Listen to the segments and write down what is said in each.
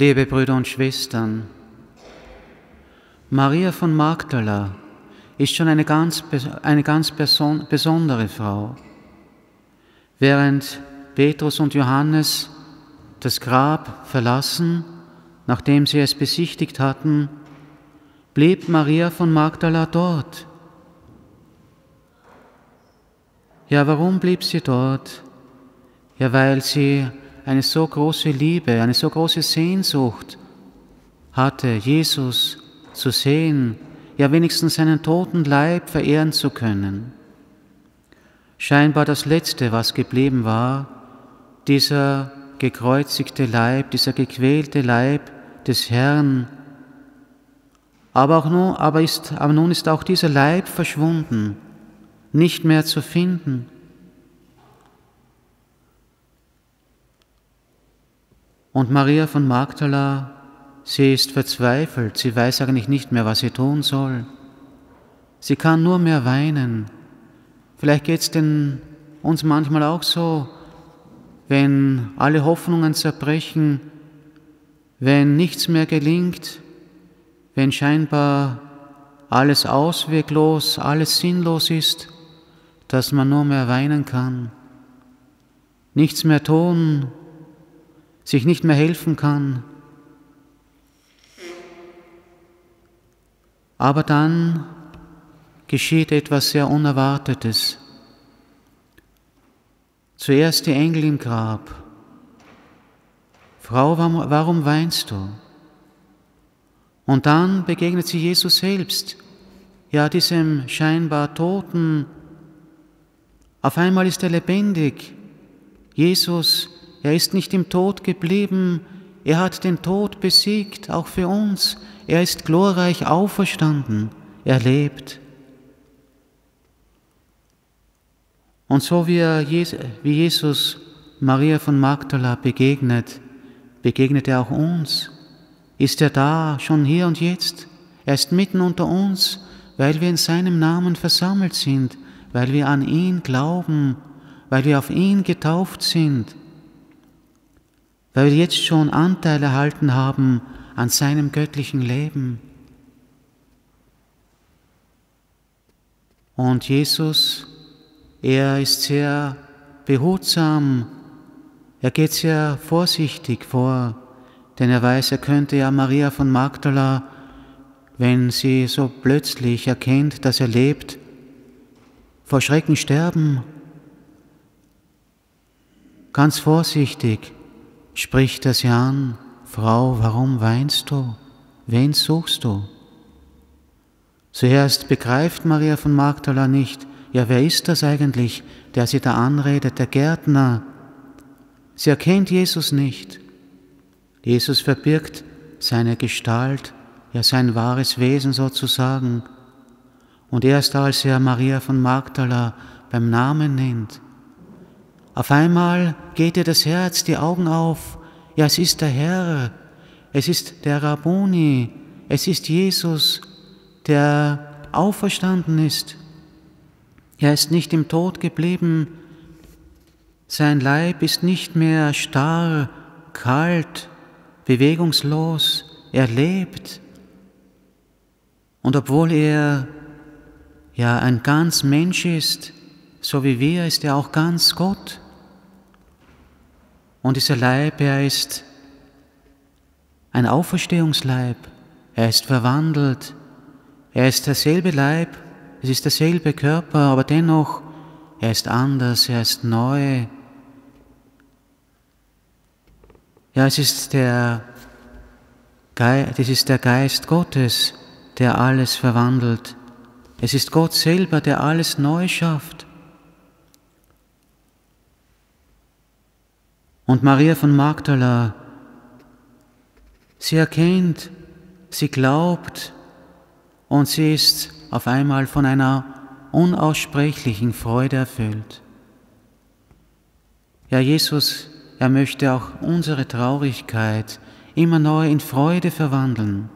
Liebe Brüder und Schwestern, Maria von Magdala ist schon eine ganz besondere Frau. Während Petrus und Johannes das Grab verlassen, nachdem sie es besichtigt hatten, blieb Maria von Magdala dort. Ja, warum blieb sie dort? Ja, weil sie eine so große Liebe, eine so große Sehnsucht hatte, Jesus zu sehen, ja wenigstens seinen toten Leib verehren zu können. Scheinbar das Letzte, was geblieben war, dieser gekreuzigte Leib, dieser gequälte Leib des Herrn. Aber nun ist auch dieser Leib verschwunden, nicht mehr zu finden. Und Maria von Magdala, sie ist verzweifelt, sie weiß eigentlich nicht mehr, was sie tun soll. Sie kann nur mehr weinen. Vielleicht geht es denn uns manchmal auch so, wenn alle Hoffnungen zerbrechen, wenn nichts mehr gelingt, wenn scheinbar alles ausweglos, alles sinnlos ist, dass man nur mehr weinen kann, nichts mehr tun, sich nicht mehr helfen kann. Aber dann geschieht etwas sehr Unerwartetes. Zuerst die Engel im Grab. Frau, warum weinst du? Und dann begegnet sie Jesus selbst, ja diesem scheinbar Toten. Auf einmal ist er lebendig. Jesus, er ist nicht im Tod geblieben, er hat den Tod besiegt, auch für uns. Er ist glorreich auferstanden, er lebt. Und so wie Jesus Maria von Magdala begegnet, begegnet er auch uns. Ist er da, schon hier und jetzt? Er ist mitten unter uns, weil wir in seinem Namen versammelt sind, weil wir an ihn glauben, weil wir auf ihn getauft sind, weil wir jetzt schon Anteil erhalten haben an seinem göttlichen Leben. Und Jesus, er ist sehr behutsam, er geht sehr vorsichtig vor, denn er weiß, er könnte ja Maria von Magdala, wenn sie so plötzlich erkennt, dass er lebt, vor Schrecken sterben. Ganz vorsichtig spricht er sie an: Frau, warum weinst du? Wen suchst du? Zuerst begreift Maria von Magdala nicht, ja, wer ist das eigentlich, der sie da anredet, der Gärtner? Sie erkennt Jesus nicht. Jesus verbirgt seine Gestalt, ja sein wahres Wesen sozusagen. Und erst als er Maria von Magdala beim Namen nennt, auf einmal geht ihr das Herz, die Augen auf. Ja, es ist der Herr, es ist der Rabboni, es ist Jesus, der auferstanden ist. Er ist nicht im Tod geblieben, sein Leib ist nicht mehr starr, kalt, bewegungslos, er lebt. Und obwohl er ja ein ganz Mensch ist, so wie wir, ist er auch ganz Gott. Und dieser Leib, er ist ein Auferstehungsleib, er ist verwandelt, er ist derselbe Leib, es ist derselbe Körper, aber dennoch, er ist anders, er ist neu. Ja, es ist der Geist Gottes, der alles verwandelt. Es ist Gott selber, der alles neu schafft. Und Maria von Magdala, sie erkennt, sie glaubt und sie ist auf einmal von einer unaussprechlichen Freude erfüllt. Ja, Jesus, er möchte auch unsere Traurigkeit immer neu in Freude verwandeln.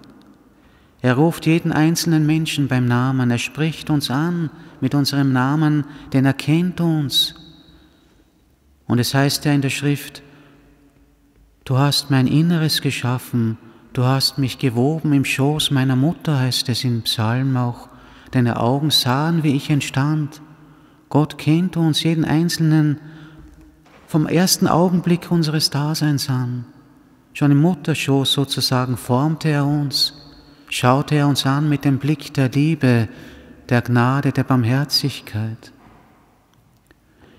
Er ruft jeden einzelnen Menschen beim Namen, er spricht uns an mit unserem Namen, denn er kennt uns. Und es heißt ja in der Schrift, Du hast mein Inneres geschaffen, du hast mich gewoben im Schoß meiner Mutter, heißt es im Psalm auch. Deine Augen sahen, wie ich entstand. Gott kennt uns, jeden Einzelnen, vom ersten Augenblick unseres Daseins an. Schon im Mutterschoß sozusagen formte er uns, schaute er uns an mit dem Blick der Liebe, der Gnade, der Barmherzigkeit.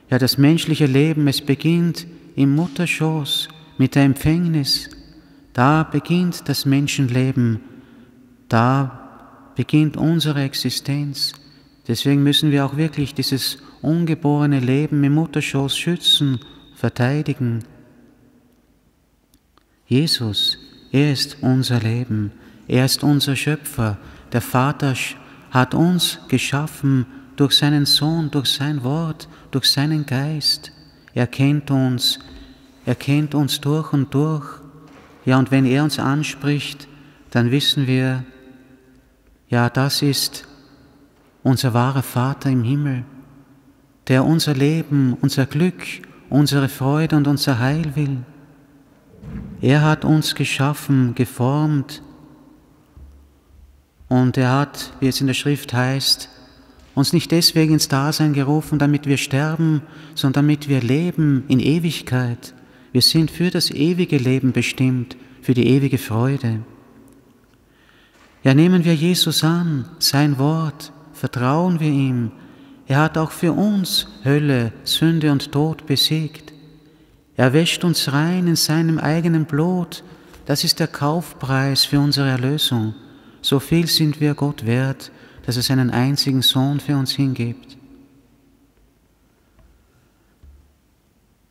Ja, das menschliche Leben, es beginnt im Mutterschoß mit der Empfängnis. Da beginnt das Menschenleben, da beginnt unsere Existenz. Deswegen müssen wir auch wirklich dieses ungeborene Leben im Mutterschoß schützen, verteidigen. Jesus, er ist unser Leben, er ist unser Schöpfer. Der Vater hat uns geschaffen durch seinen Sohn, durch sein Wort, durch seinen Geist. Er kennt uns durch und durch. Ja, und wenn er uns anspricht, dann wissen wir, ja, das ist unser wahrer Vater im Himmel, der unser Leben, unser Glück, unsere Freude und unser Heil will. Er hat uns geschaffen, geformt und er hat, wie es in der Schrift heißt, uns nicht deswegen ins Dasein gerufen, damit wir sterben, sondern damit wir leben in Ewigkeit. Wir sind für das ewige Leben bestimmt, für die ewige Freude. Ja, nehmen wir Jesus an, sein Wort, vertrauen wir ihm. Er hat auch für uns Hölle, Sünde und Tod besiegt. Er wäscht uns rein in seinem eigenen Blut. Das ist der Kaufpreis für unsere Erlösung. So viel sind wir Gott wert, dass er seinen einzigen Sohn für uns hingibt.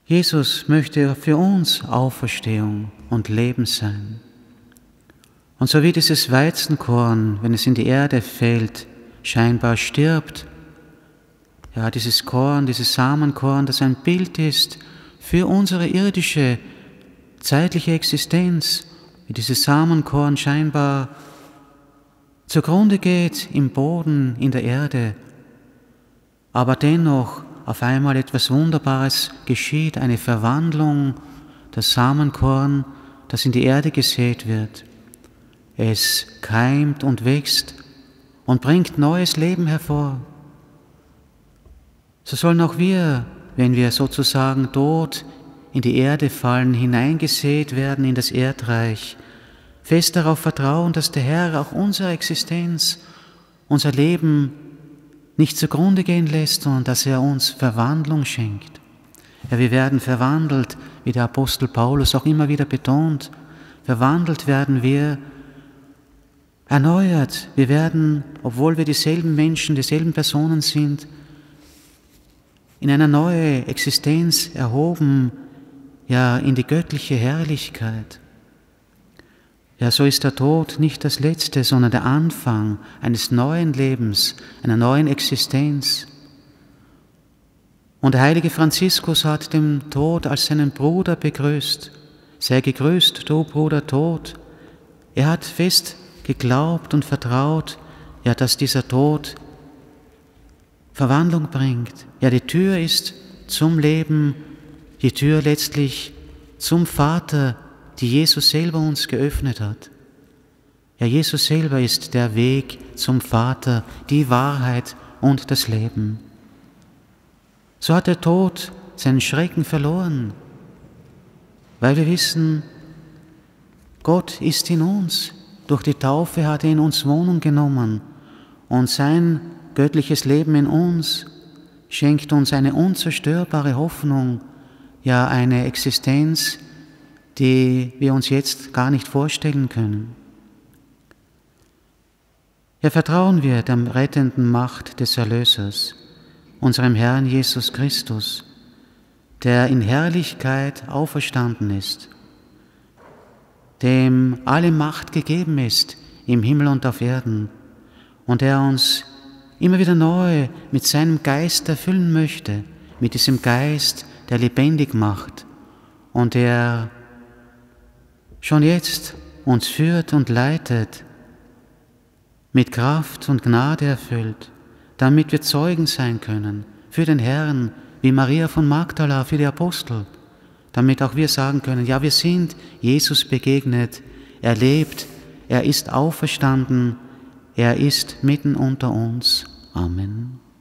Jesus möchte für uns Auferstehung und Leben sein. Und so wie dieses Weizenkorn, wenn es in die Erde fällt, scheinbar stirbt, ja, dieses Korn, dieses Samenkorn, das ein Bild ist für unsere irdische, zeitliche Existenz, wie dieses Samenkorn scheinbar zugrunde geht im Boden, in der Erde, aber dennoch auf einmal etwas Wunderbares geschieht, eine Verwandlung, das Samenkorn, das in die Erde gesät wird. Es keimt und wächst und bringt neues Leben hervor. So sollen auch wir, wenn wir sozusagen tot in die Erde fallen, hineingesät werden in das Erdreich, fest darauf vertrauen, dass der Herr auch unsere Existenz, unser Leben nicht zugrunde gehen lässt, sondern dass er uns Verwandlung schenkt. Ja, wir werden verwandelt, wie der Apostel Paulus auch immer wieder betont, verwandelt werden wir, erneuert. Wir werden, obwohl wir dieselben Menschen, dieselben Personen sind, in eine neue Existenz erhoben, ja, in die göttliche Herrlichkeit. Ja, so ist der Tod nicht das Letzte, sondern der Anfang eines neuen Lebens, einer neuen Existenz. Und der heilige Franziskus hat den Tod als seinen Bruder begrüßt. Sei gegrüßt, du Bruder Tod. Er hat fest geglaubt und vertraut, ja, dass dieser Tod Verwandlung bringt. Ja, die Tür ist zum Leben, die Tür letztlich zum Vater, die Jesus selber uns geöffnet hat. Ja, Jesus selber ist der Weg zum Vater, die Wahrheit und das Leben. So hat der Tod seinen Schrecken verloren, weil wir wissen, Gott ist in uns. Durch die Taufe hat er in uns Wohnung genommen und sein göttliches Leben in uns schenkt uns eine unzerstörbare Hoffnung, ja eine Existenz, die wir uns jetzt gar nicht vorstellen können. Ja, vertrauen wir der rettenden Macht des Erlösers, unserem Herrn Jesus Christus, der in Herrlichkeit auferstanden ist, dem alle Macht gegeben ist im Himmel und auf Erden und der uns immer wieder neu mit seinem Geist erfüllen möchte, mit diesem Geist, der lebendig macht und der schon jetzt uns führt und leitet, mit Kraft und Gnade erfüllt, damit wir Zeugen sein können für den Herrn, wie Maria von Magdala für die Apostel, damit auch wir sagen können, ja, wir sind Jesus begegnet, er lebt, er ist auferstanden, er ist mitten unter uns. Amen.